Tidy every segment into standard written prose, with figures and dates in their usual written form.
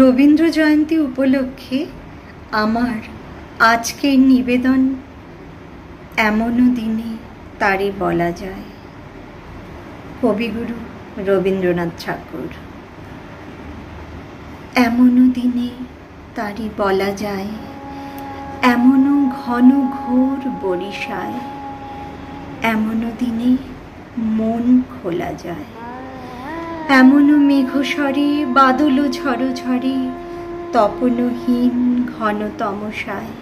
রবীন্দ্র জয়ন্তী উপলক্ষে আমার আজকের নিবেদন এমনও দিনে তারই বলা যায় কবিগুরু রবীন্দ্রনাথ ঠাকুর। এমনও দিনে তারই বলা যায় এমনও ঘন ঘোর বরিশায়, এমনও দিনে মন খোলা যায়। এমনও মেঘসরে বাদল ঝড়ো ঝরে তপনহীন ঘন তমসায়,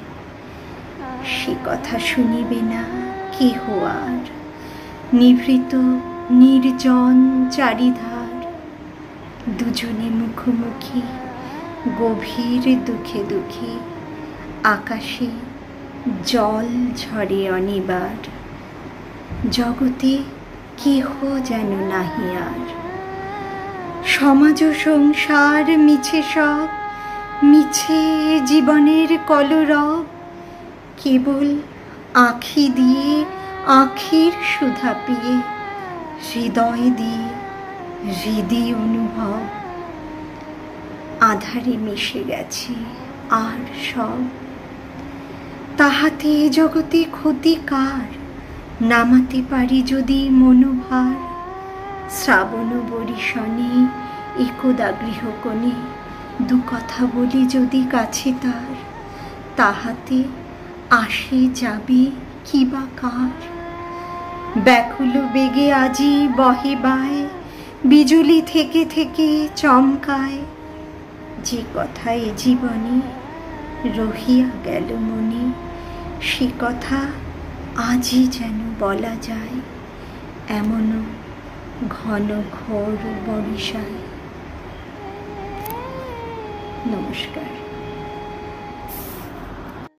সে কথা শুনিবে না কেহ আর, নিভৃত নির্জন চারিধার। দুজনে মুখোমুখি গভীর দুঃখে দুঃখে, আকাশে জল ঝরে অনিবার। জগতে কেহ যেন নাহি আর, সমাজ সংসার মিছে সব, মিছে জীবনের কলরব। কেবল আঁখি দিয়ে আঁখির সুধা পিয়ে, হৃদয় দিয়ে হৃদয় অনুভব। আধারে মিশে গেছে আর সব, তাহাতে এ জগতে ক্ষতিকার। নামাতে পারি যদি মনোভার, শ্রাবণ বরিশনে একদা গৃহকোণে দু কথা বলি যদি কাছে তার, তাহাতে আসে যাবে কিবা কার। ব্যাকুল বেগে আজি বহে বায়, বিজুলি থেকে থেকে চমকায়। যে কথা এ জীবনে রহিয়া গেল মনে, সে কথা আজি যেন বলা যায় এমনও ঘন ঘোর বরিশায়। নমস্কার।